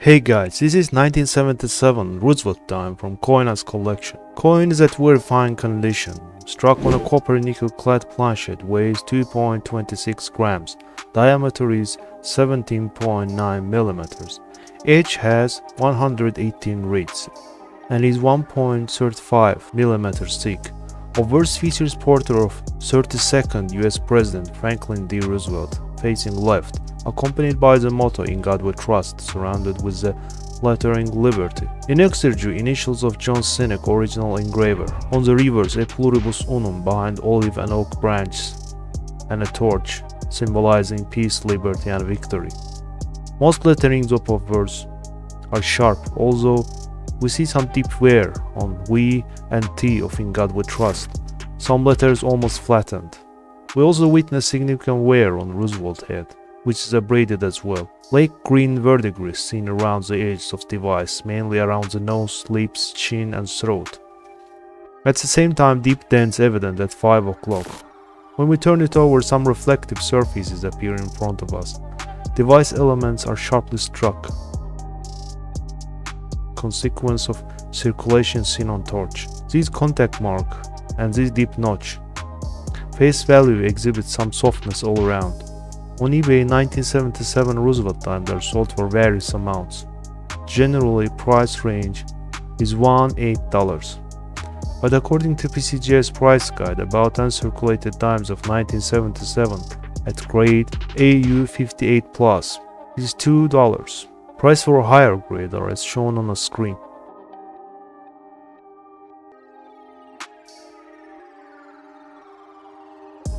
Hey guys, this is 1977 Roosevelt dime from CoinAZ collection. Coin is at very fine condition, struck on a copper nickel clad planchet, weighs 2.26 grams, diameter is 17.9 millimeters, edge has 118 reeds, and is 1.35 millimeters thick. Obverse features portrait of 32nd US President Franklin D. Roosevelt, facing left, accompanied by the motto "In God We Trust," surrounded with the lettering "Liberty." In exergue, initials of John Sinek, original engraver. On the reverse, a pluribus unum behind olive and oak branches, and a torch, symbolizing peace, liberty, and victory. Most letterings of obverse are sharp, although we see some deep wear on "We" and "T" of "In God We Trust," some letters almost flattened. We also witness significant wear on Roosevelt's head, which is abraded as well. Lake green verdigris seen around the edges of device, mainly around the nose, lips, chin and throat. At the same time, deep dents evident at 5 o'clock. When we turn it over, some reflective surfaces appear in front of us. Device elements are sharply struck, consequence of circulation seen on torch. These contact mark and this deep notch. Face value exhibits some softness all around. On eBay, 1977 Roosevelt dimes are sold for various amounts. Generally, price range is $1–8. But according to PCGS price guide, about uncirculated dimes of 1977 at grade AU58+ is $2. Price for a higher grade are as shown on the screen.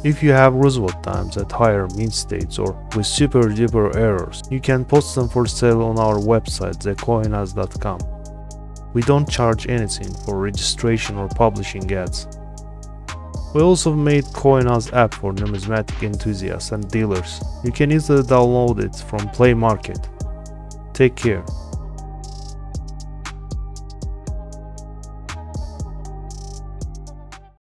If you have Roosevelt dimes at higher mint states or with super duper errors, you can post them for sale on our website, thecoinaz.com. We don't charge anything for registration or publishing ads. We also made CoinAZ app for numismatic enthusiasts and dealers. You can easily download it from Play Market. Take care.